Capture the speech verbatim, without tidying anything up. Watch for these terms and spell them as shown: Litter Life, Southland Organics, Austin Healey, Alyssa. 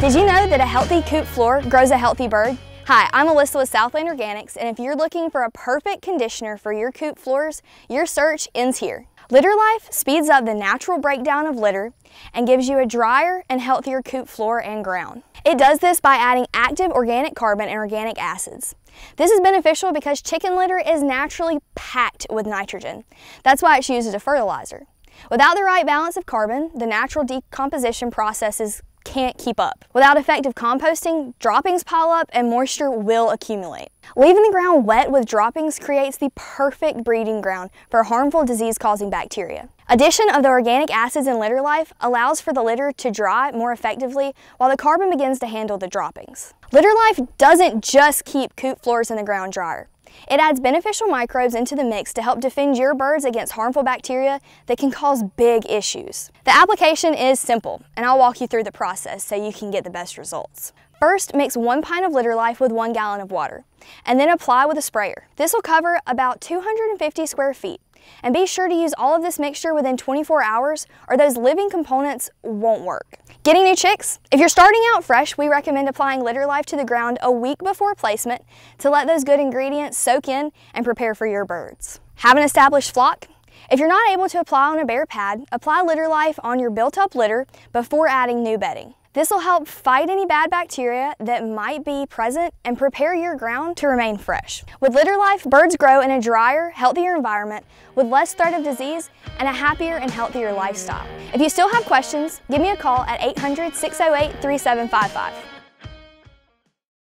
Did you know that a healthy coop floor grows a healthy bird? Hi, I'm Alyssa with Southland Organics, and if you're looking for a perfect conditioner for your coop floors, your search ends here. Litter Life speeds up the natural breakdown of litter and gives you a drier and healthier coop floor and ground. It does this by adding active organic carbon and organic acids. This is beneficial because chicken litter is naturally packed with nitrogen. That's why it's used as a fertilizer. Without the right balance of carbon, the natural decomposition processes can't keep up. Without effective composting, droppings pile up and moisture will accumulate. Leaving the ground wet with droppings creates the perfect breeding ground for harmful disease-causing bacteria. Addition of the organic acids in Litter Life allows for the litter to dry more effectively while the carbon begins to handle the droppings. Litter Life doesn't just keep coop floors and the ground drier. It adds beneficial microbes into the mix to help defend your birds against harmful bacteria that can cause big issues. The application is simple, and I'll walk you through the process so you can get the best results. First, mix one pint of Litter Life with one gallon of water, and then apply with a sprayer. This will cover about two hundred fifty square feet, and be sure to use all of this mixture within twenty-four hours or those living components won't work. Getting new chicks? If you're starting out fresh, we recommend applying Litter Life to the ground a week before placement to let those good ingredients soak in and prepare for your birds. Have an established flock? If you're not able to apply on a bare pad, apply Litter Life on your built-up litter before adding new bedding. This will help fight any bad bacteria that might be present and prepare your ground to remain fresh. With Litter Life, birds grow in a drier, healthier environment with less threat of disease and a happier and healthier lifestyle. If you still have questions, give me a call at eight hundred, six oh eight, three seven five five.